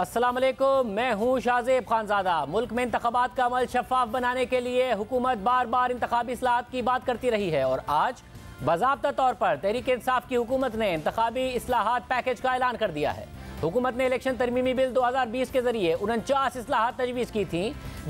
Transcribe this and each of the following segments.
अस्सलाम वालेकुम, मैं हूँ शाहिद खाकान अब्बासी। मुल्क में इंतखाबात का अमल शफाफ बनाने के लिए हुकूमत बार बार इंतखाबी इस्लाहात की बात करती रही है और आज बाज़ाब्ता तौर पर तहरीक इंसाफ की हुकूमत ने इंतखाबी इस्लाहात पैकेज का ऐलान कर दिया है। हुकूमत ने इलेक्शन तरमीमी बिल 2020 के जरिए 49 इस्लाहात तजवीज़ की थी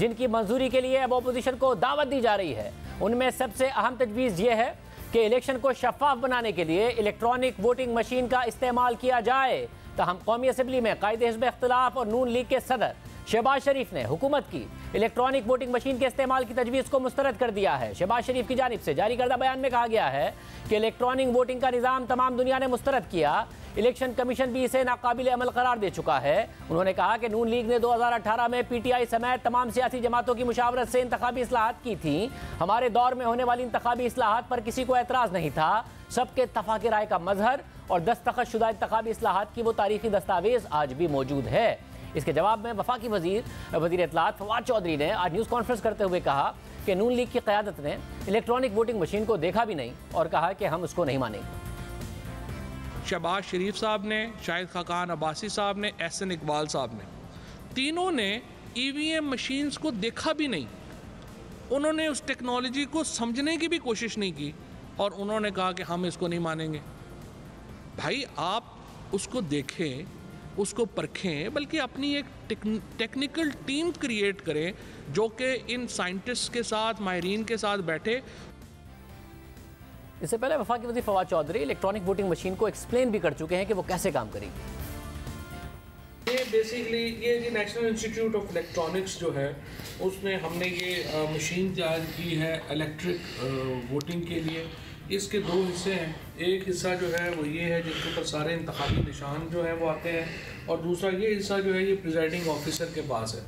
जिनकी मंजूरी के लिए अब अपोजिशन को दावत दी जा रही है। उनमें सबसे अहम तजवीज़ यह है कि इलेक्शन को शफाफ बनाने के लिए इलेक्ट्रॉनिक वोटिंग मशीन का इस्तेमाल किया जाए। तहम कौमी असम्बली में कायदे हिज़्ब इख्तिलाफ और नून लीग के सदर शहबाज शरीफ ने हुकूमत की इलेक्ट्रॉनिक वोटिंग मशीन के इस्तेमाल की तजवीज़ को मुस्तरद कर दिया है। शहबाज शरीफ की जानिब से जारी करदा बयान में कहा गया है कि इलेक्ट्रॉनिक वोटिंग का निज़ाम तमाम दुनिया ने मुस्तरद किया, इलेक्शन कमीशन भी इसे नाकाबिल अमल करार दे चुका है। उन्होंने कहा कि नून लीग ने 2018 में PTI समेत तमाम सियासी जमातों की मुशावरत से इंतखाबी इस्लाहात की थी। हमारे दौर में होने वाली इंतखाबी इस्लाहात पर किसी को एतराज़ नहीं था, सबके इत्तफाक़ राय का मजहर और दस्तखतशुदा इंतखाबी इस्लाहात की वो तारीखी दस्तावेज़ आज भी मौजूद है। इसके जवाब में वफाकी वज़ीर इत्तलाआत फवाद चौधरी ने आज न्यूज़ कॉन्फ्रेंस करते हुए कहा कि नून लीग की क़यादत ने इलेक्ट्रॉनिक वोटिंग मशीन को देखा भी नहीं और कहा कि हम उसको नहीं मानेंगे। शहबाज शरीफ साहब ने, शाहिद खाकान अब्बासी साहब ने, अहसन इकबाल साहब ने, तीनों ने EVM मशीन्स को देखा भी नहीं। उन्होंने उस टेक्नोलॉजी को समझने की भी कोशिश नहीं की और उन्होंने कहा कि हम इसको नहीं मानेंगे। भाई, आप उसको देखें, उसको परखें, बल्कि अपनी एक टेक्निकल टीम क्रिएट करें जो कि इन साइंटिस्ट के साथ, माहिरीन के साथ बैठे। इससे पहले वफाकी वज़ीर Fawad Chaudhry electronic voting machine को एक्सप्लेन भी कर चुके हैं कि वो कैसे काम करेगी। ये जी नेशनल इंस्टीट्यूट ऑफ इलेक्ट्रॉनिक्स जो है, उसने हमने ये मशीन तैयार की है इलेक्ट्रिक वोटिंग के लिए। इसके दो हिस्से हैं, एक हिस्सा जो है वो ये है जिसके ऊपर सारे इंतखाबी निशान जो है वो आते हैं, और दूसरा ये हिस्सा जो है ये प्रिजाइडिंग ऑफिसर के पास है।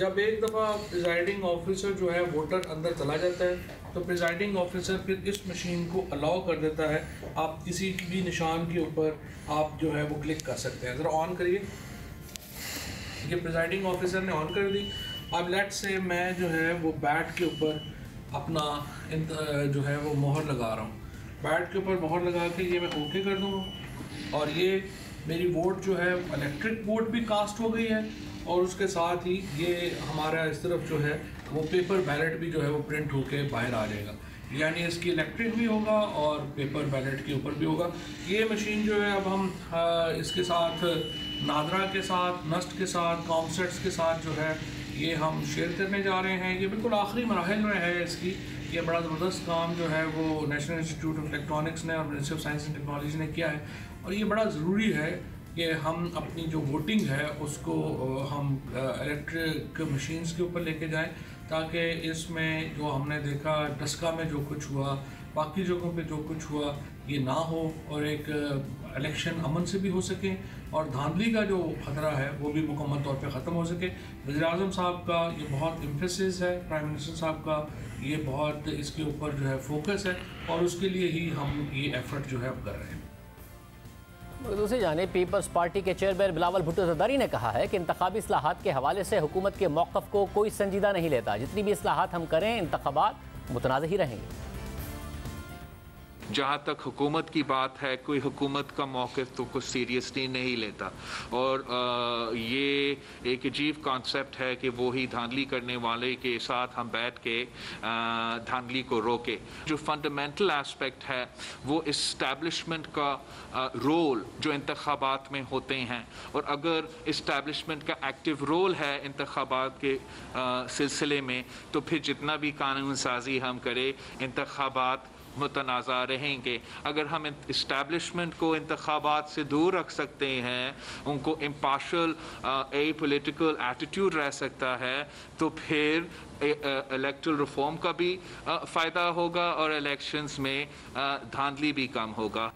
जब एक दफ़ा प्रिजाइडिंग ऑफिसर जो है वोटर अंदर चला जाता है तो प्रिजाइडिंग ऑफिसर फिर इस मशीन को अलाउ कर देता है, आप किसी भी निशान के ऊपर आप जो है वो क्लिक कर सकते हैं। ज़रा ऑन करिए। ये प्रिजाइडिंग ऑफिसर ने ऑन कर दी। अब लेट से मैं जो है वो बैट के ऊपर अपना जो है वो मोहर लगा रहा हूँ। बैट के ऊपर मोहर लगा के ये मैं ओके कर दूँगा और ये मेरी वोट जो है इलेक्ट्रिक वोट भी कास्ट हो गई है और उसके साथ ही ये हमारा इस तरफ जो है वो पेपर बैलेट भी जो है वो प्रिंट होके बाहर आ जाएगा, यानी इसकी इलेक्ट्रिक भी होगा और पेपर बैलेट के ऊपर भी होगा। ये मशीन जो है अब हम इसके साथ नादरा के साथ, नस्ट के साथ, कॉम्सट्स के साथ जो है ये हम शेयर करने जा रहे हैं। ये बिल्कुल आखिरी मराहल में है इसकी। ये बड़ा ज़बरदस्त काम जो है वो नेशनल इंस्टीट्यूट ऑफ इलेक्ट्रॉनिक्स ने और ministry of science and technology ने किया है और ये बड़ा ज़रूरी है कि हम अपनी जो वोटिंग है उसको हम इलेक्ट्रिक मशीन्स के ऊपर लेके जाएं ताकि इसमें जो हमने देखा डस्का में जो कुछ हुआ, बाकी जगहों पे जो कुछ हुआ, ये ना हो और एक इलेक्शन अमन से भी हो सके और धांधली का जो खतरा है वो भी मुकम्मल तौर पे ख़त्म हो सके। वज़ीर-ए-आज़म साहब का ये बहुत इम्फेसिस है, प्राइम मिनिस्टर साहब का ये बहुत इसके ऊपर जो है फोकस है और उसके लिए ही हम ये एफर्ट जो है अब कर रहे हैं। दूसरी जाने पीपल्स पार्टी के चेयरमैन बिलावल भुट्टोदारी ने कहा है कि इंतखाबी इस्लाहात के हवाले से हुकूमत के मौक़िफ़ को कोई संजीदा नहीं लेता। जितनी भी इस्लाहात हम करें इंतखाबात मुतनाज़ ही रहेंगे। जहाँ तक हुकूमत की बात है, कोई हुकूमत का मौक़िफ़ तो कुछ सीरियसली नहीं लेता और ये एक अजीब कॉन्सेप्ट है कि वो ही धांधली करने वाले के साथ हम बैठ के धांधली को रोके। जो फंडामेंटल एस्पेक्ट है वो इस्टेब्लिशमेंट का रोल जो इंतखाबात में होते हैं, और अगर इस्टेब्लिशमेंट का एक्टिव रोल है इंतखाबात के सिलसिले में तो फिर जितना भी कानून साजी हम करें इंतखाबात मुतनाज़ा रहेंगे। अगर हम इस्टेब्लिशमेंट को इंतखाबात से दूर रख सकते हैं, उनको इम्पार्शल एपॉलिटिकल एटीट्यूड रह सकता है, तो फिर इलेक्टोरल रिफॉर्म का भी फ़ायदा होगा और इलेक्शंस में धांधली भी कम होगा।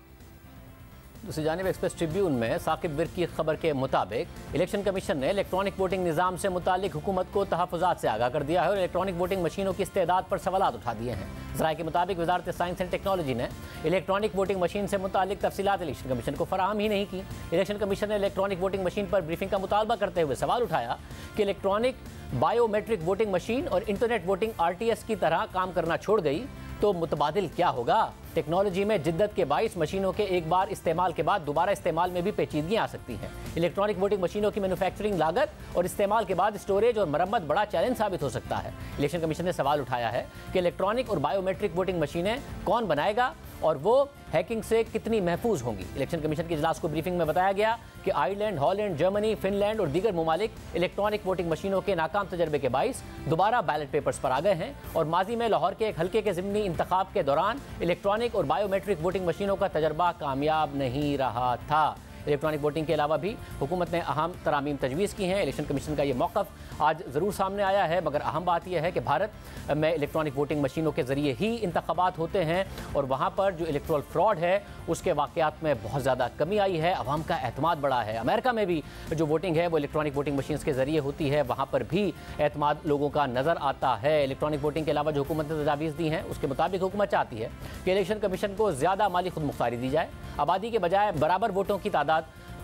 दूसरी जानिब एक्सप्रेस ट्रिब्यून में साकिब बिर की खबर के मुताबिक इलेक्शन कमीशन ने इलेक्ट्रॉनिक वोटिंग निज़ाम से मुतालिक हुकूमत को तहफ़ुज़ात से आगाह कर दिया है और इलेक्ट्रॉनिक वोटिंग मशीनों की इस्तेदाद पर सवालात उठा दिए हैं। ज़राए के मुताबिक वजारत साइंस एंड टेक्नोलॉजी ने इलेक्ट्रॉनिक वोटिंग मशीन से मुतालिक तफसीलात इलेक्शन कमीशन को फराहम ही नहीं की। इलेक्शन कमीशन ने इलेक्ट्रॉनिक वोटिंग मशीन पर ब्रीफिंग का मुतालबा करते हुए सवाल उठाया कि इलेक्ट्रॉनिक बायोमेट्रिक वोटिंग मशीन और इंटरनेट वोटिंग RTS की तरह काम करना छोड़ गई तो मुतबादिल क्या होगा। टेक्नोलॉजी में जिद्दत के बाइस मशीनों के एक बार इस्तेमाल के बाद दोबारा इस्तेमाल में भी पेचीदगियाँ आ सकती हैं। इलेक्ट्रॉनिक वोटिंग मशीनों की मैन्युफैक्चरिंग लागत और इस्तेमाल के बाद स्टोरेज और मरम्मत बड़ा चैलेंज साबित हो सकता है। इलेक्शन कमीशन ने सवाल उठाया है कि इलेक्ट्रॉनिक और बायोमेट्रिक वोटिंग मशीनें कौन बनाएगा और वो हैकिंग से कितनी महफूज होंगी। इलेक्शन कमीशन के इजलास को ब्रीफिंग में बताया गया कि आयरलैंड, हॉलैंड, जर्मनी, फिनलैंड और दीगर ममालिक इलेक्ट्रॉनिक वोटिंग मशीनों के नाकाम तजर्बे के बाइस दोबारा बैलेट पेपर्स पर आ गए हैं और माजी में लाहौर के एक हल्के के ज़िमनी इंतखाब के दौरान इलेक्ट्रॉनिक और बायोमेट्रिक वोटिंग मशीनों का तजर्बा कामयाब नहीं रहा था। इलेक्ट्रॉनिक वोटिंग के अलावा भी हुकूमत ने अहम तरामीम तजवीज़ की हैं। इलेक्शन कमीशन का ये मौक़िफ़ आज ज़रूर सामने आया है, मगर अहम बात यह है कि भारत में इलेक्ट्रॉनिक वोटिंग मशीनों के ज़रिए ही इंतख़ाबात होते हैं और वहाँ पर जो इलेक्ट्रल फ्रॉड है उसके वाक़यात में बहुत ज़्यादा कमी आई है। अवाम का एतमाद बढ़ा है। अमेरिका में भी जो वोटिंग है वो इलेक्ट्रॉनिक वोटिंग मशीन के ज़रिए होती है, वहाँ पर भी एतमाद लोगों का नज़र आता है। इलेक्ट्रॉनिक वोटिंग के अलावा जो हुकूमत ने तजावीज़ दी हैं उसके मुताबिक हुकूमत चाहती है कि इलेक्शन कमीशन को ज़्यादा माली खुदमुख्तारी दी जाए, आबादी के बजाय बराबर वोटों की तादाद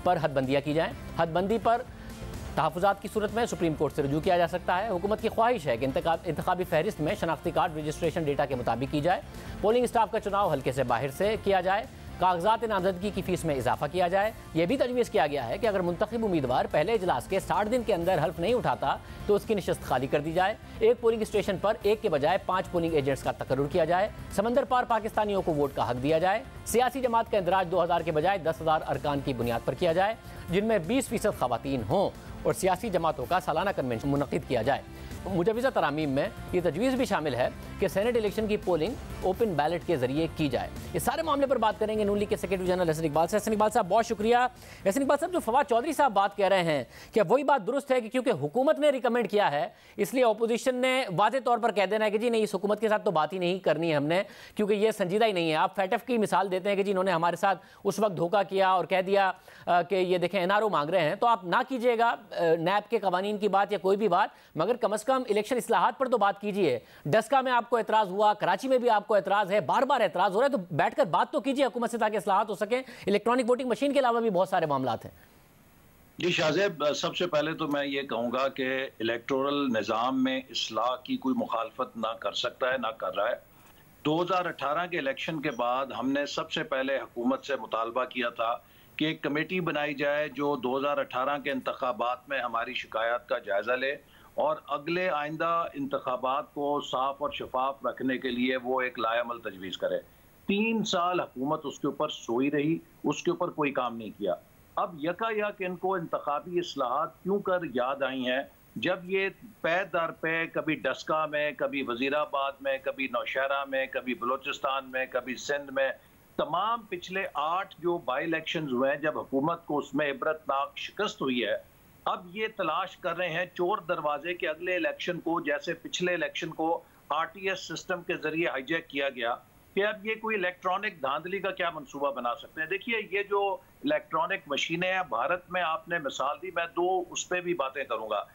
पर हदबंदियाँ की जाएँ। हदबंदी पर तहफ़ुज़ात की सूरत में सुप्रीम कोर्ट से रजू किया जा सकता है। हुकूमत की ख्वाहिश है कि इंतखाबी फहरिस्त में शनाख्ती कार्ड रजिस्ट्रेशन डेटा के मुताबिक की जाए, पोलिंग स्टाफ का चुनाव हल्के से बाहर से किया जाए, कागजात नामजदगी की फ़ीस में इजाफा किया जाए। यह भी तजवीज़ किया गया है कि अगर मुंतखब उम्मीदवार पहले इजलास के 60 दिन के अंदर हल्फ नहीं उठाता तो उसकी नशस्त खाली कर दी जाए। एक पोलिंग स्टेशन पर एक के बजाय 5 पोलिंग एजेंट्स का तकर्रुर किया जाए। समंदर पार पाकिस्तानियों को वोट का हक दिया जाए। सियासी जमात का इंदराज 2000 के बजाय 10,000 अरकान की बुनियाद पर किया जाए, जिनमें 20% खवातीन हों, और सियासी जमातों का सालाना कन्वेंशन मुनक़िद किया जाए। मुजवज़ा तरामीम में ये तजवीज़ भी शामिल है कि सेनेट इलेक्शन की पोलिंग ओपन बैलेट के जरिए की जाए। इस सारे मामले पर बात करेंगे नून लीग के सेक्रेटरी जनरल अहसन इकबाल से। अहसन इकबाल साहब, बहुत शुक्रिया। अहसन इकबाल साहब, जो फवाद चौधरी साहब बात कह रहे हैं, क्या वही बात दुरुस्त है कि क्योंकि हुकूमत ने रिकमेंड किया है इसलिए अपोजिशन ने वाजे तौर पर कह देना है कि जी नहीं, इस हुकूमत के साथ तो बात ही नहीं करनी है हमने क्योंकि ये संजीदा ही नहीं है? आप फैटफ की मिसाल देते हैं कि जी इन्होंने हमारे साथ उस वक्त धोखा किया और कह दिया कि ये देखें NRO मांग रहे हैं तो आप ना कीजिएगा नैब के कवानीन की बात या कोई भी बात, मगर कम अज़ कम इलेक्शन इस्लाहात पर तो बात कीजिए। डस्का में आपको एतराज़ हुआ, कराची में भी आपको एतराज़ है, बार बार एतराज़ हो रहा है, तो बैठकर बात तो कीजिए हुकूमत से ताकि इस्लाहात हो सकें। इलेक्ट्रॉनिक वोटिंग मशीन के अलावा भी बहुत सारे मामलात हैं। जी शाहजेब, सबसे पहले तो मैं ये कहूँगा कि इलेक्टोरल निज़ाम में इस्लाह की कोई मुखालफत ना कर सकता है, ना कर रहा है। 2018 के इलेक्शन के बाद हमने सबसे पहले हुकूमत से मुतालबा किया था कि एक कमेटी बनाई जाए जो 2018 के इंतखाबात में हमारी शिकायत का जायज़ा ले और अगले आइंदा इंतखाबात को साफ और शफाफ रखने के लिए वो एक लायामल तजवीज़ करे। 3 साल हुकूमत उसके ऊपर सोई रही, उसके ऊपर कोई काम नहीं किया। अब यकायक इनको इंतखाबी इस्लाहात क्यों कर याद आई हैं, जब ये पै दर पे कभी डस्का में, कभी वज़ीराबाद में, कभी नौशहरा में, कभी बलूचिस्तान में, कभी सिंध में, तमाम पिछले 8 जो बाई इलेक्शन हुए हैं जब हुकूमत को उसमें इबरतनाक शिकस्त हुई है, अब ये तलाश कर रहे हैं चोर दरवाजे के अगले इलेक्शन को, जैसे पिछले इलेक्शन को RTS सिस्टम के जरिए हाईजैक किया गया, कि अब ये कोई इलेक्ट्रॉनिक धांधली का क्या मंसूबा बना सकते हैं। देखिए, ये जो इलेक्ट्रॉनिक मशीनें हैं, भारत में आपने मिसाल दी, मैं 2 उस पर भी बातें करूँगा।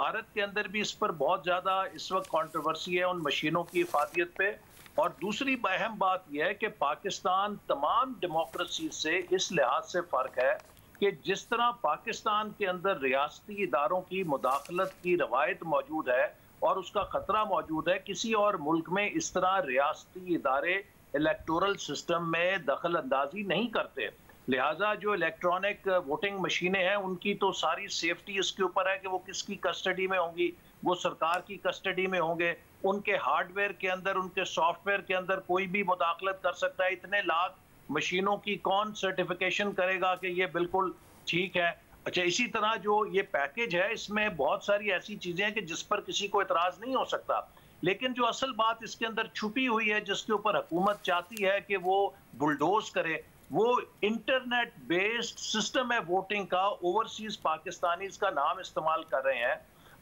भारत के अंदर भी इस पर बहुत ज़्यादा इस वक्त कॉन्ट्रोवर्सी है उन मशीनों की इफादियत पर, और दूसरी अहम बात यह है कि पाकिस्तान तमाम डेमोक्रेसी से इस लिहाज से फ़र्क है कि जिस तरह पाकिस्तान के अंदर रियासती इदारों की मुदाखलत की रवायत मौजूद है और उसका ख़तरा मौजूद है, किसी और मुल्क में इस तरह रियासती इदारे इलेक्टोरल सिस्टम में दखल अंदाजी नहीं करते। लिहाजा जो इलेक्ट्रॉनिक वोटिंग मशीनें हैं उनकी तो सारी सेफ्टी इसके ऊपर है कि वो किसकी कस्टडी में होंगी, वो सरकार की कस्टडी में होंगे, उनके हार्डवेयर के अंदर, उनके सॉफ्टवेयर के अंदर कोई भी मुदाखलत कर सकता है। इतने लाख मशीनों की कौन सर्टिफिकेशन करेगा कि ये बिल्कुल ठीक है? अच्छा, इसी तरह जो ये पैकेज है इसमें बहुत सारी ऐसी चीज़ें हैं कि जिस पर किसी को एतराज़ नहीं हो सकता, लेकिन जो असल बात इसके अंदर छुपी हुई है जिसके ऊपर हुकूमत चाहती है कि वो बुलडोज करे, वो इंटरनेट बेस्ड सिस्टम है वोटिंग का। ओवरसीज़ पाकिस्तानीज़ का नाम इस्तेमाल कर रहे हैं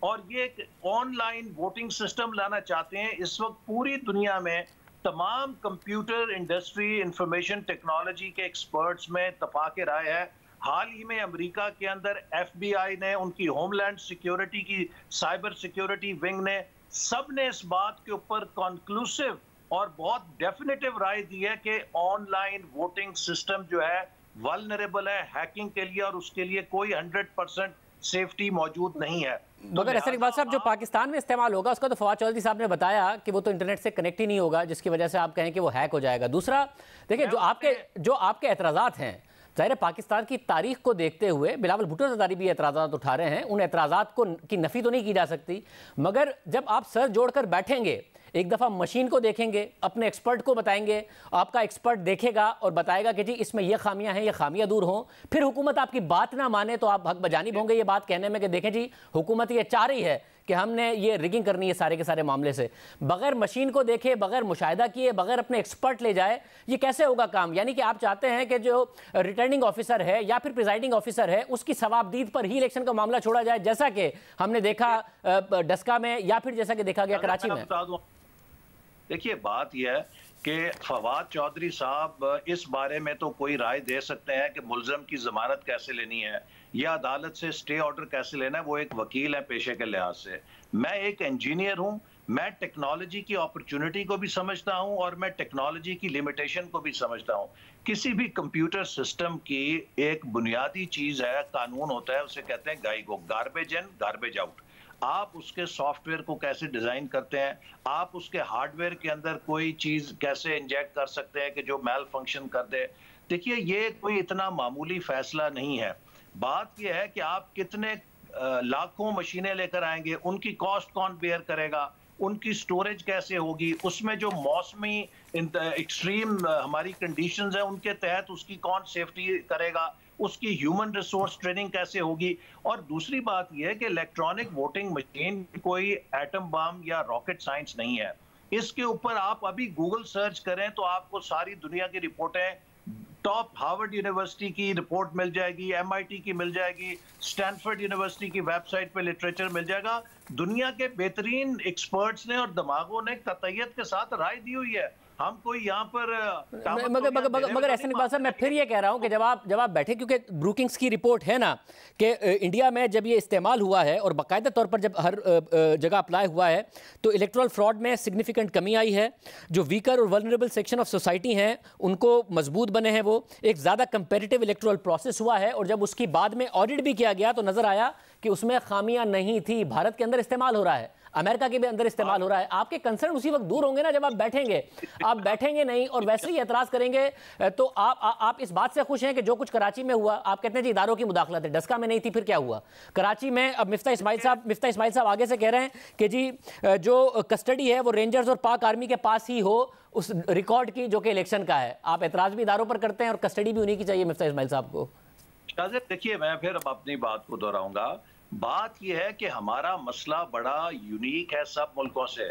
और ये एक ऑनलाइन वोटिंग सिस्टम लाना चाहते हैं। इस वक्त पूरी दुनिया में तमाम कंप्यूटर इंडस्ट्री, इंफॉर्मेशन टेक्नोलॉजी के एक्सपर्ट्स में तफाक राय है। हाल ही में अमेरिका के अंदर FBI ने, उनकी होमलैंड सिक्योरिटी की साइबर सिक्योरिटी विंग ने, सब ने इस बात के ऊपर कॉन्क्लूसिव और बहुत डेफिनेटिव राय दी है कि ऑनलाइन वोटिंग सिस्टम जो है वल्नरेबल है हैकिंग के लिए और उसके लिए कोई 100% सेफ्टी मौजूद नहीं है। मगर अहसन इकबाल साहब, जो पाकिस्तान में इस्तेमाल होगा उसका तो फवाद चौधरी साहब ने बताया कि वो तो इंटरनेट से कनेक्ट ही नहीं होगा, जिसकी वजह से आप कहें कि वो हैक हो जाएगा। दूसरा देखिए, जो आपके एतराज़ात हैं, ज़ाहिर है पाकिस्तान की तारीख को देखते हुए बिलावल भुट्टोदारी भी एतराज़ात उठा रहे हैं, उन एतराज़ात को की नफ़ी तो नहीं की जा सकती। मगर जब आप सर जोड़ कर बैठेंगे, एक दफ़ा मशीन को देखेंगे, अपने एक्सपर्ट को बताएंगे, आपका एक्सपर्ट देखेगा और बताएगा कि जी इसमें यह खामियां हैं, ये खामियां दूर हों, फिर हुकूमत आपकी बात ना माने तो आप हक बजानी होंगे ये बात कहने में कि देखें जी हुकूमत ये चाह रही है कि हमने ये रिगिंग करनी है सारे के सारे मामले से। बगैर मशीन को देखे, बगैर मुशाहिदा किए, बगैर अपने एक्सपर्ट ले जाए, ये कैसे होगा काम? यानी कि आप चाहते हैं कि जो रिटर्निंग ऑफिसर है या फिर प्रिजाइडिंग ऑफिसर है उसकी सवाबदीद पर ही इलेक्शन का मामला छोड़ा जाए, जैसा कि हमने देखा डस्का में या फिर जैसा कि देखा गया कराची में। देखिए, बात यह है कि फवाद चौधरी साहब इस बारे में तो कोई राय दे सकते हैं कि मुलजम की जमानत कैसे लेनी है या अदालत से स्टे ऑर्डर कैसे लेना है, वो एक वकील है पेशे के लिहाज से। मैं एक इंजीनियर हूँ, मैं टेक्नोलॉजी की अपॉर्चुनिटी को भी समझता हूँ और मैं टेक्नोलॉजी की लिमिटेशन को भी समझता हूँ। किसी भी कंप्यूटर सिस्टम की एक बुनियादी चीज़ है, कानून होता है, उसे कहते हैं GIGO, garbage in garbage out. आप उसके सॉफ्टवेयर को कैसे डिज़ाइन करते हैं, आप उसके हार्डवेयर के अंदर कोई चीज़ कैसे इंजेक्ट कर सकते हैं कि जो मैल फंक्शन कर दे। देखिए, ये कोई इतना मामूली फैसला नहीं है। बात यह है कि आप कितने लाखों मशीनें लेकर आएंगे, उनकी कॉस्ट कौन बेयर करेगा, उनकी स्टोरेज कैसे होगी, उसमें जो मौसमी एक्सट्रीम हमारी कंडीशंस हैं उनके तहत उसकी कौन सेफ्टी करेगा, उसकी ह्यूमन रिसोर्स ट्रेनिंग कैसे होगी। और दूसरी बात यह है कि इलेक्ट्रॉनिक वोटिंग मशीन कोई एटम बम या रॉकेट साइंस नहीं है। इसके ऊपर आप अभी गूगल सर्च करें तो आपको सारी दुनिया की रिपोर्टें, टॉप हार्वर्ड यूनिवर्सिटी की रिपोर्ट मिल जाएगी, MIT की मिल जाएगी, स्टैनफोर्ड यूनिवर्सिटी की वेबसाइट पे लिटरेचर मिल जाएगा। दुनिया के बेहतरीन एक्सपर्ट्स ने और दिमागों ने कतईयत के साथ राय दी हुई है। हम कोई यहाँ पर मगर ऐसे इकबाल साहब, मैं फिर ये कह रहा हूँ कि जब आप बैठे, क्योंकि ब्रूकिंग्स की रिपोर्ट है ना कि इंडिया में जब ये इस्तेमाल हुआ है और बाकायदा तौर पर जब हर जगह अप्लाई हुआ है तो इलेक्ट्रल फ्रॉड में सिग्निफिकेंट कमी आई है। जो वीकर और वल्नरेबल सेक्शन ऑफ सोसाइटी हैं उनको मजबूत बने हैं, वो एक ज़्यादा कंपेरेटिव इलेक्ट्रल प्रोसेस हुआ है। और जब उसकी बाद में ऑडिट भी किया गया तो नज़र आया कि उसमें खामियां नहीं थी। भारत के अंदर इस्तेमाल हो रहा है, अमेरिका के भी अंदर इस्तेमाल हो रहा है। आपके कंसर्न उसी वक्त दूर होंगे ना जब आप बैठेंगे नहीं और वैसे ही एतराज़ करेंगे। तो आप इस बात से खुश हैं कि जो कुछ कराची में हुआ, आप कहते हैं जी इदारों की मुदाखलत है, डस्का में नहीं थी, फिर क्या हुआ कराची में? अब मिफ्ता इस्माइल साहब आगे से कह रहे हैं कि जी जो कस्टडी है वो रेंजर्स और पाक आर्मी के पास ही हो, उस रिकॉर्ड की जो कि इलेक्शन का है। आप एतराज़ भी इदारों पर करते हैं और कस्टडी भी उन्हीं की चाहिए मिफ्ता इस्माइल साहब को। देखिए, मैं फिर अब अपनी बात को दोहराऊंगा। बात यह है कि हमारा मसला बड़ा यूनिक है सब मुल्कों से।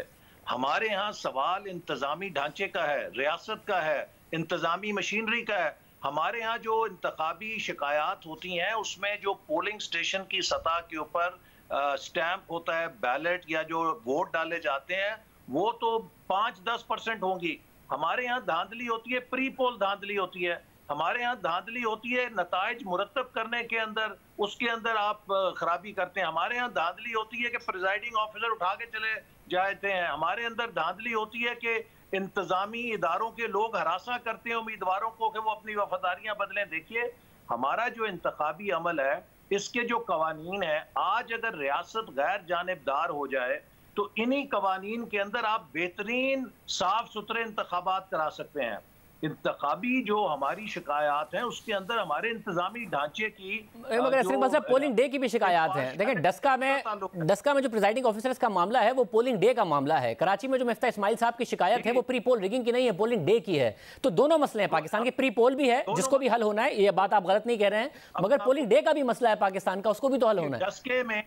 हमारे यहाँ सवाल इंतजामी ढांचे का है, रियासत का है, इंतजामी मशीनरी का है। हमारे यहाँ जो इंतखाबी शिकायत होती हैं उसमें जो पोलिंग स्टेशन की सतह के ऊपर स्टैंप होता है, बैलेट या जो वोट डाले जाते हैं, वो तो 5-10% होंगी। हमारे यहाँ धांधली होती है, प्री पोल धांधली होती है। हमारे यहाँ धांधली होती है नताइज मुरतब करने के अंदर, उसके अंदर आप खराबी करते हैं। हमारे यहाँ धांधली होती है कि प्रिजाइडिंग ऑफिसर उठा के चले जाते हैं। हमारे अंदर धांधली होती है कि इंतजामी इदारों के लोग हरासा करते हैं उम्मीदवारों को कि वो अपनी वफादारियां बदलें। देखिए, हमारा जो इंतखाबी अमल है, इसके जो कवानीन है, आज अगर रियासत गैर जानिबदार हो जाए तो इन्हीं कवानीन के अंदर आप बेहतरीन साफ सुथरे इंतखाबात करा सकते हैं। इंतखाबी जो हमारी शिकायत है उसके अंदर हमारे इंतजामी ढांचे की मगर पोलिंग डे की भी शिकायत है। देखें, डस्का में जो प्रिजाइडिंग ऑफिसर्स का मामला है वो पोलिंग डे का मामला है। कराची में जो मिफ्ता इस्माइल साहब की शिकायत है वो प्री पोल रिगिंग की नहीं है, पोलिंग डे की है। तो दोनों मसले हैं, पाकिस्तान की प्री पोल भी है जिसको भी हल होना है, ये बात आप गलत नहीं कह रहे हैं, मगर पोलिंग डे का भी मसला है पाकिस्तान का, उसको भी तो हल होना है।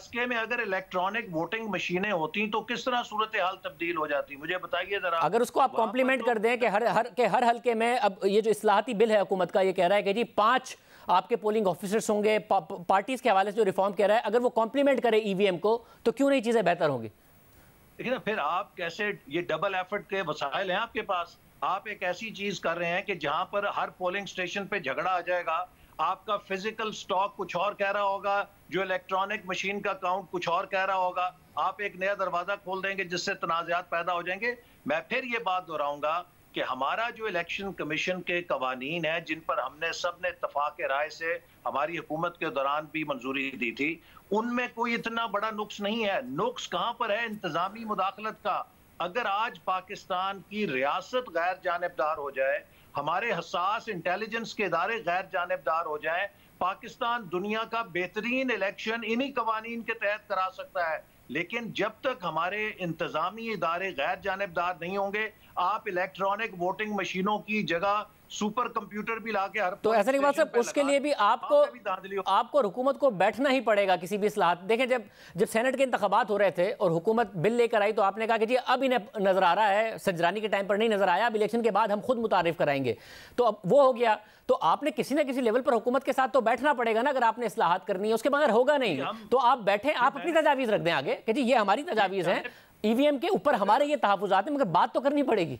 डस्के में अगर इलेक्ट्रॉनिक वोटिंग मशीनें होती तो किस तरह सूरत हाल तब्दील हो जाती, मुझे बताइए जरा। अगर उसको आप कॉम्प्लीमेंट कर दें कि हर हलके में, अब ये जो इस्लाहती बिल है हुकूमत का, ये कह रहा है कि जी 5 आपके पोलिंग ऑफिसर्स होंगे, पार्टीज के हवाले से जो रिफॉर्म कह रहा है, अगर वो कॉम्प्लीमेंट करे EVM को तो क्यों नहीं चीज़ें बेहतर होंगी। देखिए ना, फिर आप कैसे, ये डबल एफर्ट के वसाइल हैं आपके पास। आप एक ऐसी चीज़ कर रहे हैं कि जहाँ पर हर पोलिंग स्टेशन पर झगड़ा आ जाएगा, आपका फिजिकल स्टॉक कुछ और कह रहा होगा, जो इलेक्ट्रॉनिक मशीन का काउंट कुछ और कह रहा होगा, आप एक नया दरवाजा खोल देंगे जिससे तनाज़ात पैदा हो जाएंगे। मैं फिर ये बात दोहराऊंगा कि हमारा जो इलेक्शन कमीशन के कवानीन है जिन पर हमने सब ने इतफाक राय से हमारी हुकूमत के दौरान भी मंजूरी दी थी, उनमें कोई इतना बड़ा नुक्स नहीं है। नुक्स कहाँ पर है? इंतजामी मुदाखलत का। अगर आज पाकिस्तान की रियासत गैर जानबदार हो जाए, हमारे हसास इंटेलिजेंस के इदारे गैर जानबदार हो जाए, पाकिस्तान दुनिया का बेहतरीन इलेक्शन इन्हीं कवानीन के तहत करा सकता है। लेकिन जब तक हमारे इंतजामी इदारे गैर जानबदार नहीं होंगे, आप इलेक्ट्रॉनिक वोटिंग मशीनों की जगह सुपर कंप्यूटर भी लाके हर तो ऐसा नहीं बात सर, उसके लिए भी आपको हुकूमत को बैठना ही पड़ेगा किसी भी इस्लाहत। देखें, जब सेनेट के इंतखाबात हो रहे थे और हुकूमत बिल लेकर आई तो आपने कहा कि जी अब इन्हें नजर आ रहा है, सजरानी के टाइम पर नहीं नजर आया, अब इलेक्शन के बाद हम खुद मुतारिफ कराएंगे। तो अब वो हो गया, तो आपने किसी ना किसी लेवल पर हुकूमत के साथ तो बैठना पड़ेगा ना, अगर आपने इस्लाहत करनी है। उसके बगैर होगा नहीं। तो आप बैठे, आप अपनी तजावीज़ रख दें आगे कि जी ये हमारी तजावीज़ हैं, ईवीएम के ऊपर हमारे ये तहफुजात हैं, मगर बात तो करनी पड़ेगी।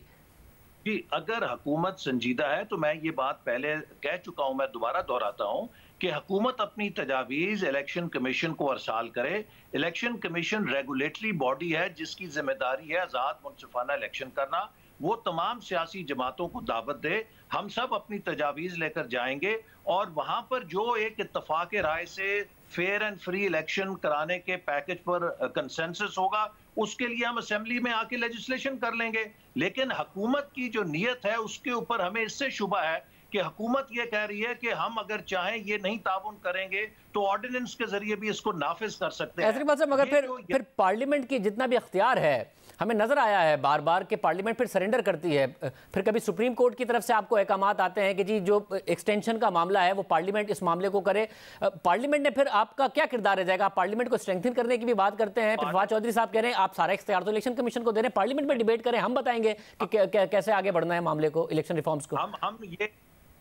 जी, अगर हुकूमत संजीदा है तो मैं ये बात पहले कह चुका हूँ, मैं दोबारा दोहराता हूँ कि हुकूमत अपनी तजावीज़ इलेक्शन कमीशन को अरसाल करे। इलेक्शन कमीशन रेगुलेटरी बॉडी है जिसकी जिम्मेदारी है आज़ाद मुनसिफाना इलेक्शन करना। वो तमाम सियासी जमातों को दावत दे, हम सब अपनी तजावीज़ लेकर जाएंगे और वहाँ पर जो एक इत्तफाक राय से फेयर एंड फ्री इलेक्शन कराने के पैकेज पर कंसेंसस होगा, उसके लिए हम असेंबली में आके लेजिस्लेशन कर लेंगे। लेकिन हुकूमत की जो नीयत है उसके ऊपर हमें इससे शुबा है कि हुकूमत ये कह रही है कि हम अगर चाहें ये नहीं ताबून करेंगे तो ऑर्डिनेंस के जरिए भी इसको नाफिज कर सकते हैं। मगर फिर पार्लियामेंट की जितना भी अख्तियार है, हमें नजर आया है बार बार कि पार्लियामेंट फिर सरेंडर करती है। फिर कभी सुप्रीम कोर्ट की तरफ से आपको अहकामात आते हैं कि जी जो एक्सटेंशन का मामला है वो पार्लियामेंट इस मामले को करे। पार्लियामेंट ने फिर आपका क्या किरदार रह जाएगा? आप पार्लियामेंट को स्ट्रेंथन करने की भी बात करते हैं। फिर फवाद चौधरी साहब कह रहे हैं आप सारा इख्तियार तो इलेक्शन कमीशन को दे रहे हैं, पार्लियामेंट में डिबेट करें, हम बताएंगे कि कैसे आगे बढ़ना है मामले को, इलेक्शन रिफॉर्म्स को।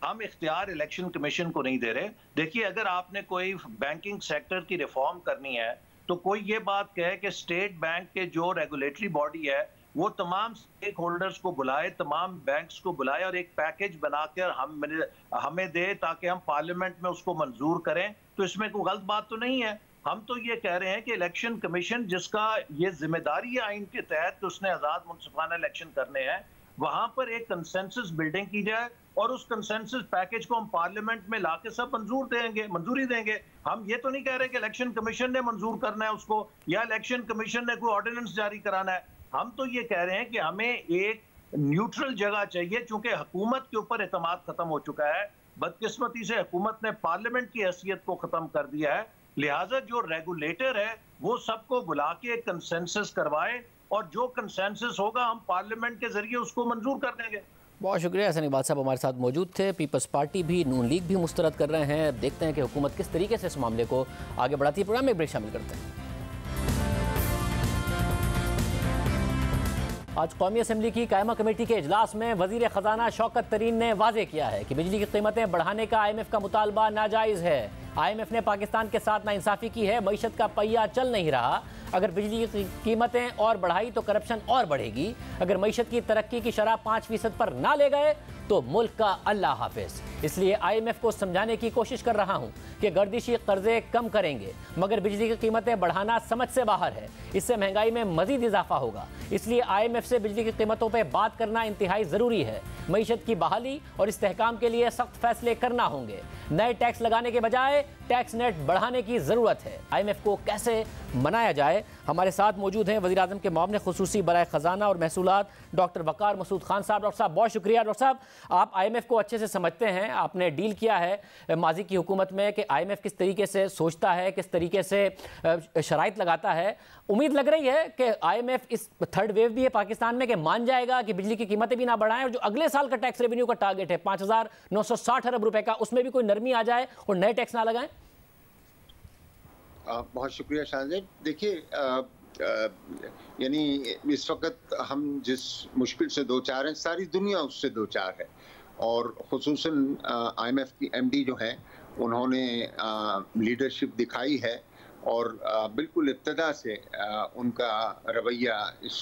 हम इख्तियार इलेक्शन कमीशन को नहीं दे रहे। देखिए, अगर आपने कोई बैंकिंग सेक्टर की रिफॉर्म करनी है तो कोई ये बात कहे कि स्टेट बैंक के जो रेगुलेटरी बॉडी है वो तमाम स्टेक होल्डर्स को बुलाए, तमाम बैंक्स को बुलाए और एक पैकेज बनाकर हमें दे ताकि हम पार्लियामेंट में उसको मंजूर करें, तो इसमें कोई गलत बात तो नहीं है। हम तो ये कह रहे हैं कि इलेक्शन कमीशन जिसका ये जिम्मेदारी है आइन के तहत तो उसने आज़ाद मुनसिफाना इलेक्शन करने हैं, वहाँ पर एक कंसेंसस बिल्डिंग की जाए और उस कंसेंसस पैकेज को हम पार्लियामेंट में लाके सब मंजूरी देंगे। हम ये तो नहीं कह रहे कि इलेक्शन कमीशन ने मंजूर करना है उसको या इलेक्शन कमीशन ने कोई ऑर्डिनेंस जारी कराना है। हम तो ये कह रहे हैं कि हमें एक न्यूट्रल जगह चाहिए, चूंकि हुकूमत के ऊपर एतमाद खत्म हो चुका है। बदकिस्मती से हुकूमत ने पार्लियामेंट की हैसियत को खत्म कर दिया है, लिहाजा जो रेगुलेटर है वो सबको बुला के कंसेंसस करवाए और जो कंसेंसस होगा हम पार्लियामेंट के जरिए उसको मंजूर कर देंगे। बहुत शुक्रिया अहसन इकबाल साहब, हमारे साथ मौजूद थे। पीपल्स पार्टी भी, नून लीग भी मुस्तरद कर रहे हैं। अब देखते हैं कि हुकूमत किस तरीके से इस मामले को आगे बढ़ाती है। प्रोग्राम में एक ब्रेक शामिल करते हैं। आज कौमी असम्बली की कायमा कमेटी के इजलास में वजीर खजाना शौकत तरीन ने वाजे किया है कि बिजली की कीमतें बढ़ाने का IMF का मुतालबा नाजायज़ है। IMF ने पाकिस्तान के साथ नाइंसाफ़ी की है, मीशत का पहिया चल नहीं रहा। अगर बिजली की कीमतें और बढ़ाई तो करप्शन और बढ़ेगी। अगर मीशत की तरक्की की शरह 5% पर ना ले गए तो मुल्क का अल्लाह हाफिज। इसलिए IMF को समझाने की कोशिश कर रहा हूँ कि गर्दिशी कर्जे कम करेंगे, मगर बिजली की कीमतें बढ़ाना समझ से बाहर है। इससे महंगाई में मजीद इजाफा होगा। इसलिए IMF से बिजली की कीमतों पर बात करना इंतहाई ज़रूरी है। मीशत की बहाली और इस्तेहकाम के लिए सख्त फैसले करना होंगे। नए टैक्स लगाने के बजाय टैक्स नेट बढ़ाने की ज़रूरत है। IMF को कैसे मनाया जाए? हमारे साथ मौजूद हैं वज़ीर आज़म के मामले ख़ुसूसी बराए ख़जाना और महसूलात डॉक्टर वकार मसूद खान साहब। डॉक्टर साहब बहुत शुक्रिया। डॉक्टर साहब, आप IMF को अच्छे से समझते हैं, आपने डील किया है माजी की हुकूमत में कि IMF किस तरीके से सोचता है, किस तरीके से शराइत लगाता है। उम्मीद लग रही है कि IMF इस थर्ड वेव भी है पाकिस्तान में कि मान जाएगा कि बिजली की कीमतें भी ना बढ़ाएं और जो अगले साल का टैक्स रेवेन्यू का टारगेट है 5,960 अरब रुपए का, उसमें भी कोई नरमी आ जाए और नए टैक्स ना लगाएं। बहुत शुक्रिया शाहजेब। देखिए, यानी इस वक्त हम जिस मुश्किल से दो चार हैं, सारी दुनिया उससे दो चार है और ख़ुसूसन IMF की MD जो है उन्होंने लीडरशिप दिखाई है और बिल्कुल इब्तदा से उनका रवैया इस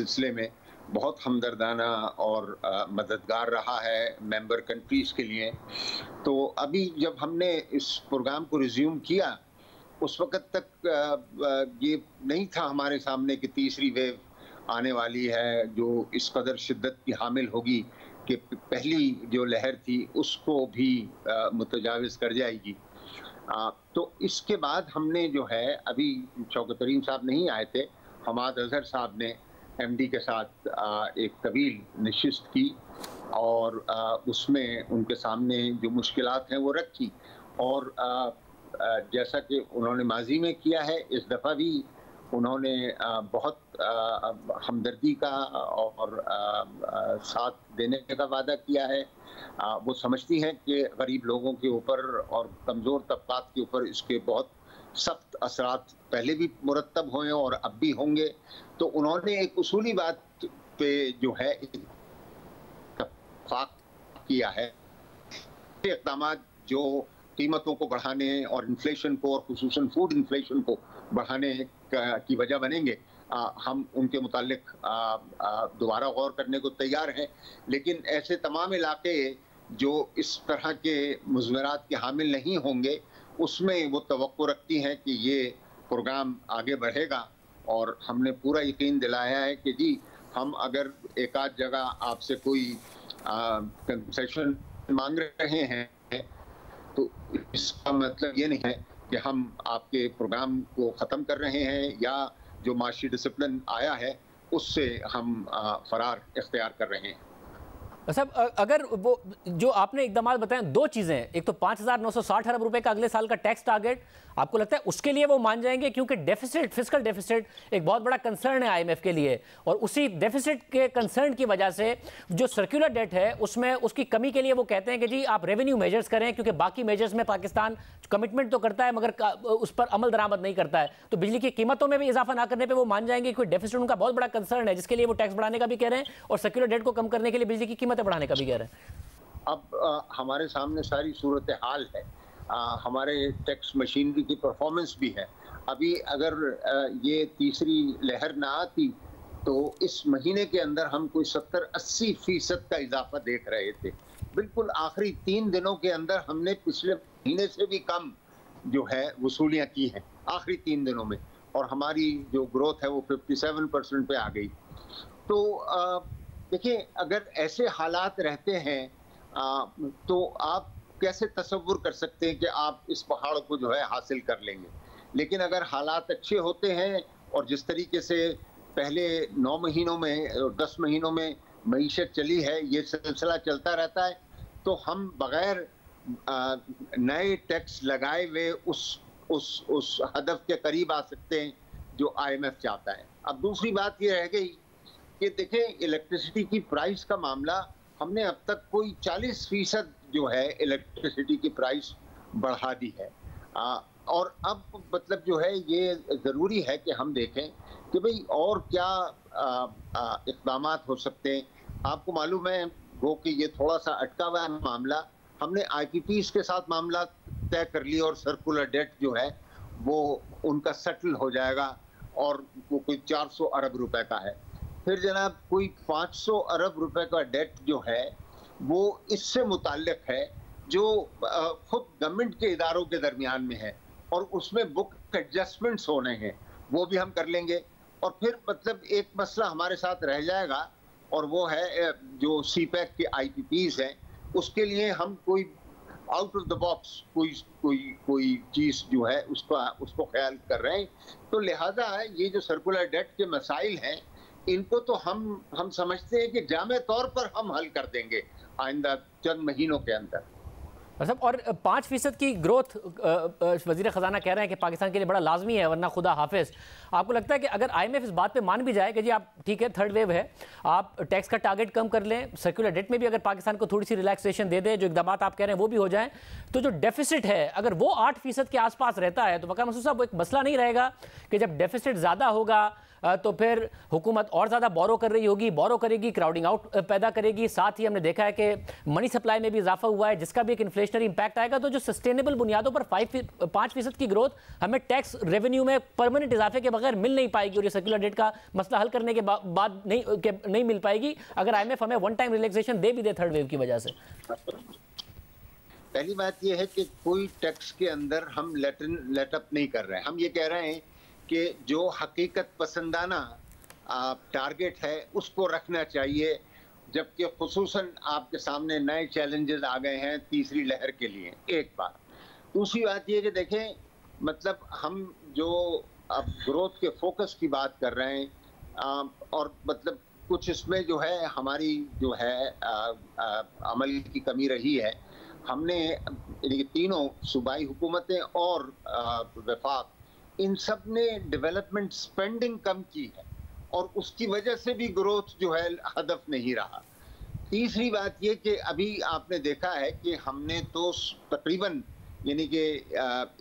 सिलसिले में बहुत हमदर्दाना और मददगार रहा है मेंबर कंट्रीज़ के लिए। तो अभी जब हमने इस प्रोग्राम को रिज्यूम किया उस वक्त तक ये नहीं था हमारे सामने कि तीसरी वेव आने वाली है जो इस कदर शिद्दत की हामिल होगी कि पहली जो लहर थी उसको भी मुतजाविज़ कर जाएगी। तो इसके बाद हमने जो है अभी शौकत तरीन साहब नहीं आए थे, हमाद अजहर साहब ने एमडी के साथ एक तवील नशिस्त की और उसमें उनके सामने जो मुश्किलात हैं वो रखी और जैसा कि उन्होंने माजी में किया है इस दफ़ा भी उन्होंने बहुत हमदर्दी का और साथ देने का वादा किया है। वो समझती हैं कि गरीब लोगों के ऊपर और कमज़ोर तबकात के ऊपर इसके बहुत सख्त असरात पहले भी मुरतब हुए और अब भी होंगे। तो उन्होंने एक उसूली बात पे जो है इत्तफाक किया है, इकदाम जो कीमतों को बढ़ाने और इन्फ्लेशन को और खुसूसन फूड इन्फ्लेशन को बढ़ाने की वजह बनेंगे, हम उनके मुतालिक दोबारा गौर करने को तैयार हैं। लेकिन ऐसे तमाम इलाके जो इस तरह के मुजमरात के हामिल नहीं होंगे उसमें वो तवक्को रखती हैं कि ये प्रोग्राम आगे बढ़ेगा और हमने पूरा यकीन दिलाया है कि जी हम अगर एक आध जगह आपसे कोई कंसेशन मांग रहे हैं तो इसका मतलब ये नहीं है कि हम आपके प्रोग्राम को ख़त्म कर रहे हैं या जो माशी डिसिप्लिन आया है उससे हम फरार इख्तियार कर रहे हैं। साहब अगर वो जो आपने इकदाम बताए दो चीज़ें, एक तो 5,960 अरब रुपए का अगले साल का टैक्स टारगेट आपको लगता है उसके लिए वो मान जाएंगे क्योंकि डेफिसिट फिस्कल डेफिसिट एक बहुत बड़ा कंसर्न है आईएमएफ के लिए और उसी डेफिसिट के कंसर्न की वजह से जो सर्कुलर डेट है उसमें उसकी कमी के लिए वो कहते हैं कि जी आप रेवेन्यू मेजर्स करें क्योंकि बाकी मेजर्स में पाकिस्तान कमिटमेंट तो करता है मगर उस पर अमल दरामद नहीं करता है। तो बिजली की कीमतों में भी इजाफा ना करने पर वो मान जाएंगे क्योंकि डेफिसिट उनका बहुत बड़ा कंसर्न है जिसके लिए वो टैक्स बढ़ाने का भी कह रहे हैं और सर्कुलर डेट को कम करने के लिए बिजली की कीमतें बढ़ाने का भी कह रहे हैं। अब हमारे सामने सारी सूरत हाल है, हमारे टैक्स मशीनरी की परफॉर्मेंस भी है। अभी अगर ये तीसरी लहर ना आती तो इस महीने के अंदर हम कोई 70-80% का इजाफा देख रहे थे। बिल्कुल आखिरी 3 दिनों के अंदर हमने पिछले महीने से भी कम जो है वसूलियाँ की हैं आखिरी 3 दिनों में और हमारी जो ग्रोथ है वो 57% पे आ गई। तो देखिए अगर ऐसे हालात रहते हैं तो आप कैसे तसव्वुर कर सकते हैं कि आप इस पहाड़ को जो है हासिल कर लेंगे। लेकिन अगर हालात अच्छे होते हैं और जिस तरीके से पहले 9 महीनों में और 10 महीनों में मईशत चली है, ये सिलसिला चलता रहता है तो हम बग़ैर नए टैक्स लगाए हुए उस हदफ के करीब आ सकते हैं जो आईएमएफ चाहता है। अब दूसरी बात ये रह गई कि देखें इलेक्ट्रिसिटी की प्राइस का मामला, हमने अब तक कोई 40% जो है इलेक्ट्रिसिटी की प्राइस बढ़ा दी है और अब मतलब जो है ये ज़रूरी है कि हम देखें कि भाई और क्या इक़दाम हो सकते हैं। आपको मालूम है वो कि ये थोड़ा सा अटका हुआ मामला, हमने IPPs के साथ मामला तय कर लिया और सर्कुलर डेट जो है वो उनका सेटल हो जाएगा और वो कोई 400 अरब रुपए का है। फिर जनाब कोई 500 अरब रुपए का डेट जो है वो इससे मुताल्लिक है जो खुद गवर्नमेंट के इदारों के दरमियान में है और उसमें बुक एडजस्टमेंट्स होने हैं, वो भी हम कर लेंगे। और फिर मतलब एक मसला हमारे साथ रह जाएगा और वो है जो CPEC के IPPs हैं उसके लिए हम कोई आउट ऑफ द बॉक्स कोई चीज़ जो है उसको ख्याल कर रहे हैं। तो लिहाजा ये जो सर्कुलर डेट के मसाइल हैं इनको तो हम समझते हैं कि जामे तौर पर हम हल कर देंगे आइंदा चंद महीनों के अंदर। मतलब और 5% की ग्रोथ वज़ीर ख़जाना कह रहे हैं कि पाकिस्तान के लिए बड़ा लाजमी है वरना खुदा हाफिज़। आपको लगता है कि अगर IMF इस बात पे मान भी जाए कि जी आप ठीक है थर्ड वेव है आप टैक्स का टारगेट कम कर लें, सर्कुलर डेट में भी अगर पाकिस्तान को थोड़ी सी रिलैक्सेशन दे दें, जो इकदाम आप कह रहे हैं वो भी हो जाएँ, तो जो डेफिसिट है अगर वो 8% के आसपास रहता है तो वकार मसूद साहब वो एक मसला नहीं रहेगा कि जब डेफिसिट ज़्यादा होगा तो फिर हुकूमत और ज़्यादा बोरो कर रही होगी, बोरो करेगी, क्राउडिंग आउट पैदा करेगी। साथ ही हमने देखा है कि मनी सप्लाई में भी इजाफा हुआ है जिसका भी एक इन्फ्लेशनरी इंपैक्ट आएगा। तो जो सस्टेनेबल बुनियादों पर 5% की ग्रोथ हमें टैक्स रेवेन्यू में परमानेंट इजाफे के बगैर मिल नहीं पाएगी और ये सर्कुलर डेट का मसला हल करने के बाद नहीं मिल पाएगी अगर IMF हमें वन टाइम रिलैक्सेशन दे भी दे थर्ड वेव की वजह से। पहली बात यह है कि कोई टैक्स के अंदर हम लेटअप नहीं कर रहे हैं, हम ये कह रहे हैं कि जो हकीकत पसंदाना टारगेट है उसको रखना चाहिए, जबकि खुसूसन आपके सामने नए चैलेंजेस आ गए हैं तीसरी लहर के लिए। एक बात। दूसरी बात यह कि देखें, मतलब हम जो अब ग्रोथ के फोकस की बात कर रहे हैं और मतलब कुछ इसमें जो है हमारी जो है अमल की कमी रही है। हमने तीनों सूबाई हुकूमतें और वफाक, इन सब ने डेवलपमेंट स्पेंडिंग कम की है और उसकी वजह से भी ग्रोथ जो है हदफ नहीं रहा। तीसरी बात यह कि अभी आपने देखा है कि हमने तो तकरीबन यानी कि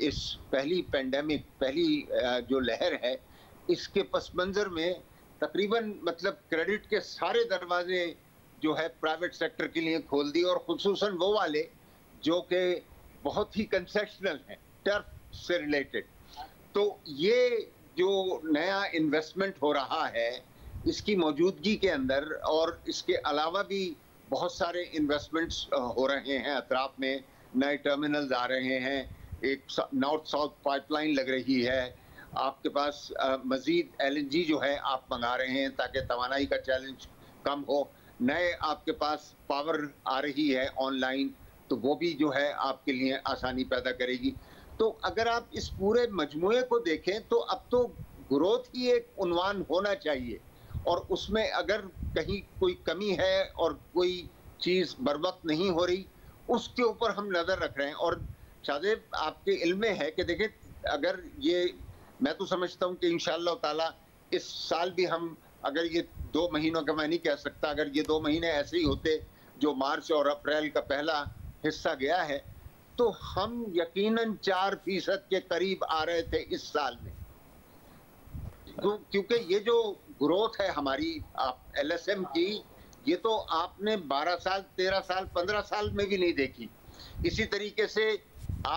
इस पहली जो लहर है इसके पस मंज़र में तकरीबन मतलब क्रेडिट के सारे दरवाजे जो है प्राइवेट सेक्टर के लिए खोल दिए, और खुसूसन वो वाले जो कि बहुत ही कंसेशनल हैं टर्फ से रिलेटेड। तो ये जो नया इन्वेस्टमेंट हो रहा है इसकी मौजूदगी के अंदर, और इसके अलावा भी बहुत सारे इन्वेस्टमेंट्स हो रहे हैं अतराफ में, नए टर्मिनल्स आ रहे हैं, एक नॉर्थ साउथ पाइपलाइन लग रही है, आपके पास मज़ीद LNG जो है आप मंगा रहे हैं ताकि तवानाई का चैलेंज कम हो, नए आपके पास पावर आ रही है ऑनलाइन, तो वो भी जो है आपके लिए आसानी पैदा करेगी। तो अगर आप इस पूरे मजमूए को देखें तो अब तो ग्रोथ ही एक उन्वान होना चाहिए, और उसमें अगर कहीं कोई कमी है और कोई चीज़ बरवक्त नहीं हो रही उसके ऊपर हम नज़र रख रहे हैं। और शाहजेब, आपके इल्म में है कि देखें, अगर ये मैं तो समझता हूँ कि इंशाअल्लाह ताला इस साल भी हम, अगर ये 2 महीनों का मैं नहीं कह सकता, अगर ये 2 महीने ऐसे ही होते जो मार्च और अप्रैल का पहला हिस्सा गया है, तो हम यकीनन 4% के करीब आ रहे थे इस साल में। क्योंकि ये जो ग्रोथ है हमारी LSM की, ये तो आपने 12 साल 13 साल 15 साल में भी नहीं देखी। इसी तरीके से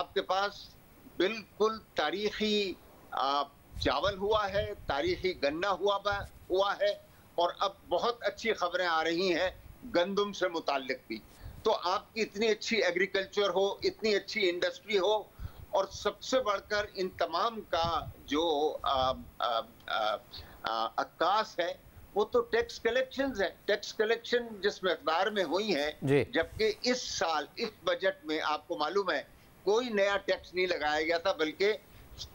आपके पास बिल्कुल तारीखी चावल हुआ है, तारीखी गन्ना हुआ है, और अब बहुत अच्छी खबरें आ रही हैं गंदम से मुताल्लिक भी। तो आपकी इतनी अच्छी एग्रीकल्चर हो, इतनी अच्छी इंडस्ट्री हो, और सबसे बढ़कर इन तमाम का जो अक्कास है वो तो टैक्स कलेक्शन है। टैक्स कलेक्शन जिस मकदार में हुई है, जबकि इस साल इस बजट में आपको मालूम है कोई नया टैक्स नहीं लगाया गया था, बल्कि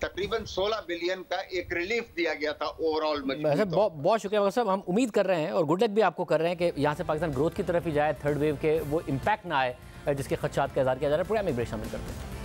तकरीबन 16 बिलियन का एक रिलीफ दिया गया था ओवरऑल। बहुत शुक्रिया वकार साहब, हम उम्मीद कर रहे हैं और गुड लक भी आपको कर रहे हैं कि यहाँ से पाकिस्तान ग्रोथ की तरफ ही जाए, थर्ड वेव के वो इम्पैक्ट ना आए जिसके खदशात का इज़हार किया जा रहा है। प्रोग्राम में ब्रेक शामिल करते हैं।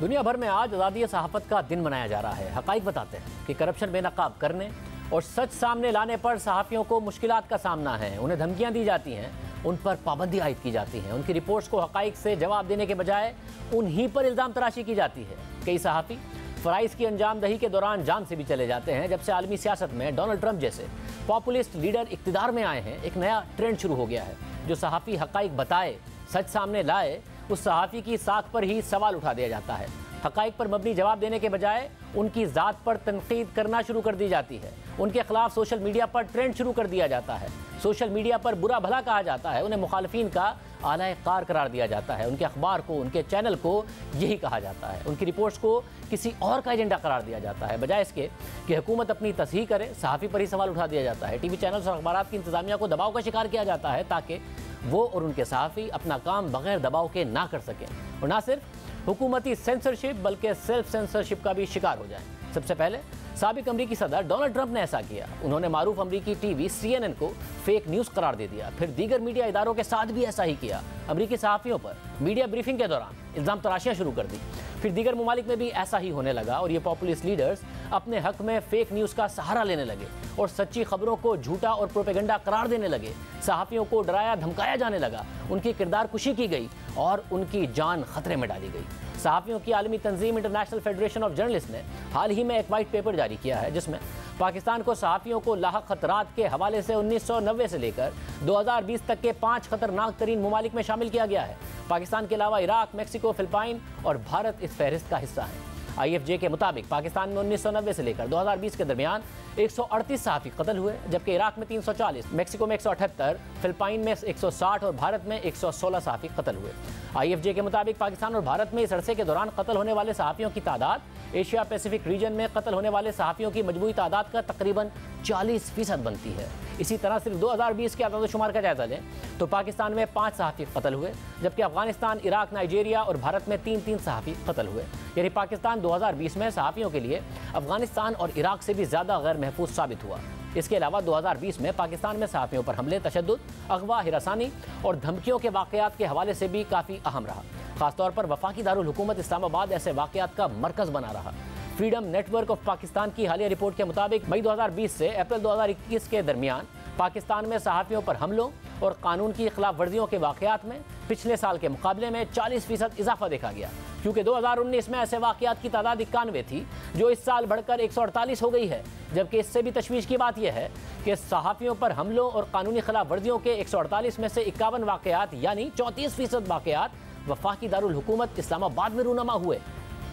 दुनिया भर में आज आज़ादी सहाफ़त का दिन मनाया जा रहा है। हक़ाइक़ बताते हैं कि करप्शन बेनकाब करने और सच सामने लाने पर सहाफ़ियों को मुश्किलात का सामना है। उन्हें धमकियाँ दी जाती हैं, उन पर पाबंदी आयद की जाती है, उनकी रिपोर्ट्स को हक़ाइक़ से जवाब देने के बजाय उन्हीं पर इल्ज़ाम तराशी की जाती है। कई सहाफ़ी फ़राइज़ की अंजामदही के दौरान जान से भी चले जाते हैं। जब से आलमी सियासत में डोनाल्ड ट्रंप जैसे पॉपुलिस्ट लीडर इक़्तिदार में आए हैं, एक नया ट्रेंड शुरू हो गया है। जो सहाफ़ी हक़ाइक़ बताए, सच सामने लाए, उस सहाफ़ी की साख पर ही सवाल उठा दिया जाता है। हक़ाइक़ पर मबनी जवाब देने के बजाय उनकी ज़ात पर तनक़ीद करना शुरू कर दी जाती है। उनके ख़िलाफ़ सोशल मीडिया पर ट्रेंड शुरू कर दिया जाता है। सोशल मीडिया पर बुरा भला कहा जाता है। उन्हें मुखालफीन का आला कार करार दिया जाता है। उनके अखबार को, उनके चैनल को यही कहा जाता है। उनकी रिपोर्ट्स को किसी और का एजेंडा करार दिया जाता है, बजाय इसके कि हुकूमत अपनी तस्हीह करे। सहाफ़ी पर ही सवाल उठा दिया जाता है। TV चैनल्स और अखबार की इंतज़ामिया को दबाव का शिकार किया जाता है ताकि वो और उनके सहाफ़ी अपना काम बग़ैर दबाव के ना कर सकें, और ना सिर्फ हुकूमती सेंसरशिप बल्कि सेल्फ सेंसरशिप का भी शिकार हो जाएँ। सबसे पहले साबिक अमरीकी सदर डोनाल्ड ट्रंप ने ऐसा किया। उन्होंने मारूफ अमरीकी TV CNN को फेक न्यूज़ करार दे दिया। फिर दीगर मीडिया इदारों के साथ भी ऐसा ही किया। अमरीकी सहाफ़ियों पर मीडिया ब्रीफिंग के दौरान इल्ज़ाम तराशियाँ शुरू कर दी। फिर दीगर ममालिक में भी ऐसा ही होने लगा, और ये पॉपुलिस्ट लीडर्स अपने हक़ में फ़ेक न्यूज़ का सहारा लेने लगे और सच्ची खबरों को झूठा और प्रोपेगेंडा करार देने लगे। सहाफ़ियों को डराया धमकाया जाने लगा, उनकी किरदार कुशी की गई और उनकी जान खतरे में डाली गई। सहाफ़ियों की आलमी तंजीम इंटरनेशनल फेडरेशन ऑफ जर्नलिस्ट ने हाल ही में एक वाइट पेपर जारी किया है, जिसमें पाकिस्तान को सहाफ़ियों को लाहक खतरात के हवाले से 1990 से लेकर 2020 तक के 5 ख़तरनाक तरीन ममालिक में शामिल किया गया है। पाकिस्तान के अलावा इराक, मेक्सिको, फ़िलिपाइन और भारत इस फहरिस्त का हिस्सा है। IFJ के मुताबिक पाकिस्तान में 1990 से लेकर 2020 के दरमियान 138 सहाफ़ी कत्ल हुए, जबकि इराक़ में 340, मैक्सिको में 178, फिलिपाइन में 160 और भारत में 116 सहाफ़ी कत्ल हुए। आईएफजे के मुताबिक पाकिस्तान और भारत में इस अरसे के दौरान कत्ल होने वाले सहाफ़ियों की तादाद एशिया पैसिफिक रीजन में कत्ल होने वाले सहाफ़ियों की मजमूई तादाद का तकरीबन 40% बनती है। इसी तरह सिर्फ 2020 के आदाद शुमार का जायजा लें तो पाकिस्तान में 5 सहाफ़ी कत्ल हुए, जबकि अफगानिस्तान, इराक़, नाइजीरिया और भारत में 3-3 सहाफ़ी कत्ल हुए। यानी पाकिस्तान 2020 में सहाफ़ियों के लिए अफगानिस्तान और इराक़ से भी ज़्यादा गैर महफूज साबित हुआ। इसके अलावा 2020 में पाकिस्तान में सहाफ़ियों पर हमले, तशद्दुद, अगवा, हिरासानी और धमकियों के वाक़यात के हवाले से भी काफ़ी अहम रहा। ख़ासतौर पर वफाकी दारुल हुकूमत इस्लामाबाद ऐसे वाक़यात का मरकज़ बना रहा। फ्रीडम नेटवर्क ऑफ पाकिस्तान की हालिया रिपोर्ट के मुताबिक मई 2020 से अप्रैल 2021 के दरमियान पाकिस्तान में सहाफ़ियों पर हमलों और कानून की खिलाफ वर्जियों के वाक़यात में पिछले साल के मुकाबले में 40% इजाफा देखा गया, क्योंकि 2019 में ऐसे वाक़यात की तादाद 91 थी जो इस साल बढ़कर 148 हो गई है। जबकि इससे भी तशवीश की बात यह है कि सहाफ़ियों पर हमलों और कानूनी खिलाफ वर्जियों के 148 में से 51 वाक़यात यानी 34% वाक़यात वफाकी दारुल हुकूमत इस्लामाबाद में रूनमा हुए।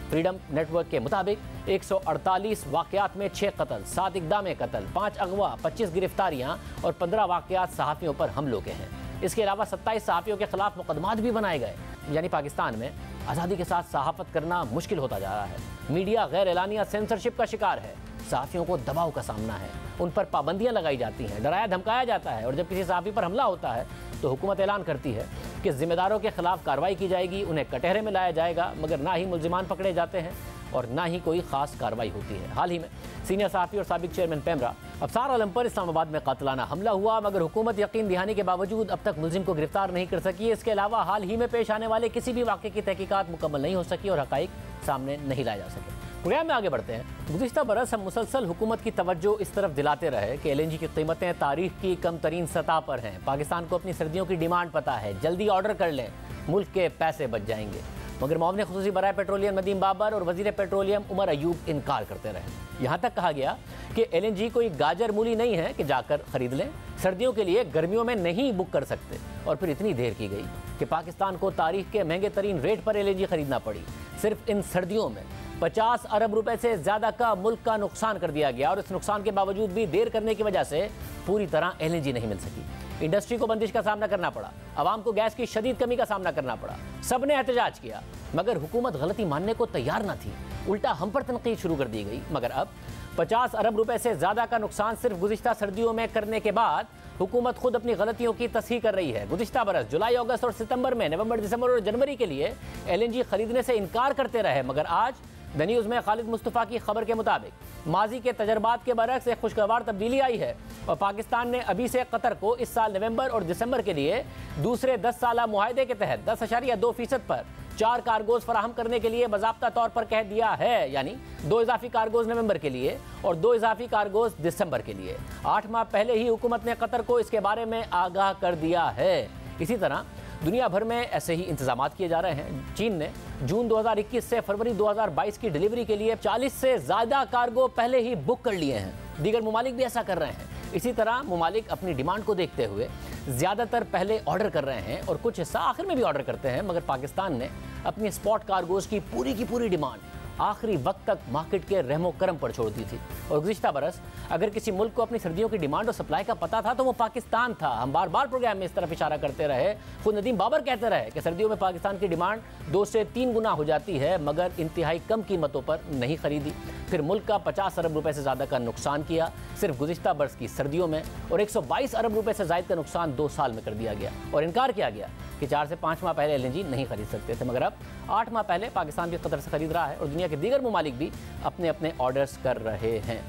फ्रीडम नेटवर्क के मुताबिक 148 वाक़यात में 6 कत्ल, 7 इक़दामे कत्ल, 5 अगवा, 25 गिरफ्तारियाँ और 15 वाक़यात सहाफ़ियों पर हमलों के हैं। इसके अलावा 27 सहाफ़ियों के खिलाफ मुकदमात भी बनाए गए। यानी पाकिस्तान में आज़ादी के साथ सहाफ़त करना मुश्किल होता जा रहा है। मीडिया गैर एलानिया सेंसरशिप का शिकार है। सहाफ़ियों को दबाव का सामना है, उन पर पाबंदियाँ लगाई जाती हैं, डराया धमकाया जाता है और जब किसी सहाफ़ी पर हमला होता है तो हुकूमत ऐलान करती है कि ज़िम्मेदारों के ख़िलाफ़ कार्रवाई की जाएगी, उन्हें कटहरे में लाया जाएगा, मगर ना ही मुल्ज़िमान पकड़े जाते हैं और ना ही कोई ख़ास कार्रवाई होती है। हाल ही में सीनियर सहाफ़ी और साबिक चेयरमैन पेमरा अफसार आलम पर इस्लामाबाद में कातलाना हमला हुआ, मगर हुकूमत यकीन दिहाने के बावजूद अब तक मुलजिम को गिरफ्तार नहीं कर सकी। इसके अलावा हाल ही में पेश आने वाले किसी भी वाक़े की तहकीकात मुकम्मल नहीं हो सकी और हक़ाइक़ सामने नहीं लाए जा सके। प्रोग्राम में आगे बढ़ते हैं। गुज़िश्ता बरस हम मुसलसल हुकूमत की तवज्जो इस तरफ दिलाते रहे कि LNG की कीमतें तारीख़ की कम तरीन सतह पर हैं। पाकिस्तान को अपनी सर्दियों की डिमांड पता है, जल्दी ऑर्डर कर लें, मुल्क के पैसे बच जाएंगे। मगर मुआवने खुसूसी बराए पेट्रोलियम नदीम बाबर और वज़ीर पेट्रोलियम उमर अयूब इनकार करते रहे। यहाँ तक कहा गया कि LNG कोई गाजर मूली नहीं है कि जाकर ख़रीद लें, सर्दियों के लिए गर्मियों में नहीं बुक कर सकते। और फिर इतनी देर की गई कि पाकिस्तान को तारीख़ के महंगे तरीन रेट पर LNG ख़रीदना पड़ी। सिर्फ इन सर्दियों में 50 अरब रुपए से ज़्यादा का मुल्क का नुकसान कर दिया गया और इस नुकसान के बावजूद भी देर करने की वजह से पूरी तरह LNG नहीं मिल सकी। इंडस्ट्री को बंदिश का सामना करना पड़ा, आवाम को गैस की शदीद कमी का सामना करना पड़ा, सब ने एहतजाज किया, मगर हुकूमत गलती मानने को तैयार न थी, उल्टा हम पर तनकीद शुरू कर दी गई। मगर अब 50 अरब रुपए से ज़्यादा का नुकसान सिर्फ गुज़िश्ता सर्दियों में करने के बाद हुकूमत खुद अपनी गलतियों की तस्हीह कर रही है। गुज़िश्ता बरस जुलाई, अगस्त और सितंबर में नवंबर, दिसंबर और जनवरी के लिए LNG खरीदने से इनकार करते रहे। मगर आज द न्यूज़ में खालिद मुस्तफ़ा की खबर के मुताबिक माजी के तजर्बात के बरक्स एक खुशगवार तब्दीली आई है और पाकिस्तान ने अभी से कतर को इस साल नवंबर और दिसंबर के लिए दूसरे 10 साला मुआहदे के तहत 10.2% पर 4 कार्गोज फराहम करने के लिए बाज़ाब्ता तौर पर कह दिया है। यानी 2 इजाफी कार्गोज नवंबर के लिए और 2 इजाफी कार्गोज दिसंबर के लिए। 8 माह पहले ही हुकूमत ने कतर को इसके बारे में आगाह कर दिया है। इसी तरह दुनिया भर में ऐसे ही इंतजाम किए जा रहे हैं। चीन ने जून 2021 से फरवरी 2022 की डिलीवरी के लिए 40 से ज़्यादा कार्गो पहले ही बुक कर लिए हैं। दीगर ममालिक भी ऐसा कर रहे हैं। इसी तरह ममालिक अपनी डिमांड को देखते हुए ज़्यादातर पहले ऑर्डर कर रहे हैं और कुछ हिस्सा आखिर में भी ऑर्डर करते हैं। मगर पाकिस्तान ने अपनी स्पॉट कार्गोज़ की पूरी डिमांड आखिरी वक्त तक मार्केट के रहमो करम पर छोड़ दी थी। और गुज़िश्ता बरस अगर किसी मुल्क को अपनी सर्दियों की डिमांड और सप्लाई का पता था तो वो पाकिस्तान था। हम बार बार प्रोग्राम में इस तरफ इशारा करते रहे, खुद नदीम बाबर कहते रहे कि सर्दियों में पाकिस्तान की डिमांड 2 से 3 गुना हो जाती है, मगर इंतहाई कम कीमतों पर नहीं खरीदी। फिर मुल्क का 50 अरब रुपये से ज़्यादा का नुकसान किया सिर्फ गुज़िश्ता बरस की सर्दियों में और 122 अरब रुपये से ज़ायद का नुकसान 2 साल में कर दिया गया। और इनकार किया गया कि 4 से 5 माह पहले LNG नहीं खरीद सकते थे, मगर अब 8 माह पहले पाकिस्तान भी कतर से खरीद रहा है और दुनिया के दीगर ममालिक भी अपने अपने ऑर्डर्स कर रहे हैं।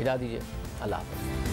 इजाज़त दीजिए, अल्लाह हाफ़िज़।